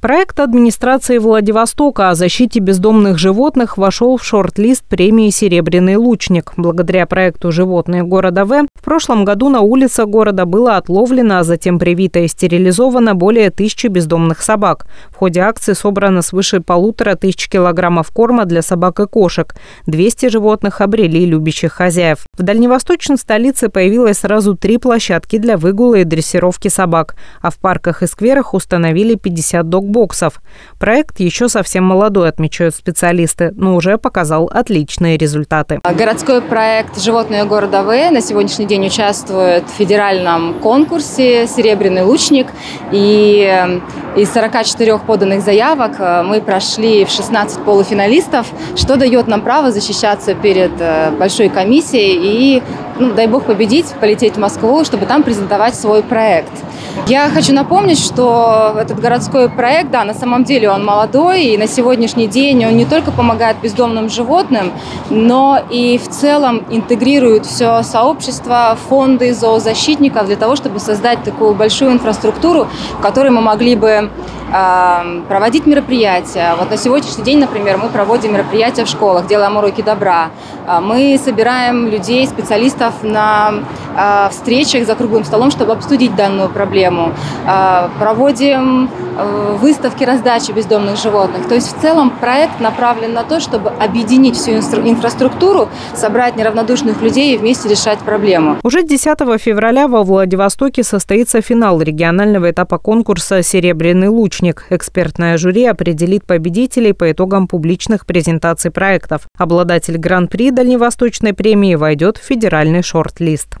Проект администрации Владивостока о защите бездомных животных вошел в шорт-лист премии «Серебряный лучник». Благодаря проекту «Животные города В» в прошлом году на улицах города было отловлено, а затем привито и стерилизовано более 1000 бездомных собак. В ходе акции собрано свыше 1500 килограммов корма для собак и кошек. 200 животных обрели любящих хозяев. В дальневосточной столице появилось сразу 3 площадки для выгула и дрессировки собак, а в парках и скверах установили 50 дог-боксов. Проект еще совсем молодой, отмечают специалисты, но уже показал отличные результаты. Городской проект «Животные города В» на сегодняшний день участвует в федеральном конкурсе «Серебряный лучник». И из 44 поданных заявок мы прошли в 16 полуфиналистов, что дает нам право защищаться перед большой комиссией и, дай бог, победить, полететь в Москву, чтобы там презентовать свой проект. Я хочу напомнить, что этот городской проект, да, на самом деле он молодой, и на сегодняшний день он не только помогает бездомным животным, но и в целом интегрирует все сообщество, фонды зоозащитников для того, чтобы создать такую большую инфраструктуру, в которой мы могли бы проводить мероприятия. Вот на сегодняшний день, например, мы проводим мероприятия в школах, делаем уроки добра. Мы собираем людей, специалистов на встречах за круглым столом, чтобы обсудить данную проблему. Проводим выставки раздачи бездомных животных. То есть в целом проект направлен на то, чтобы объединить всю инфраструктуру, собрать неравнодушных людей и вместе решать проблему. Уже 10 февраля во Владивостоке состоится финал регионального этапа конкурса «Серебряный лучник». Экспертное жюри определит победителей по итогам публичных презентаций проектов. Обладатель гран-при Дальневосточной премии войдет в федеральный шорт-лист.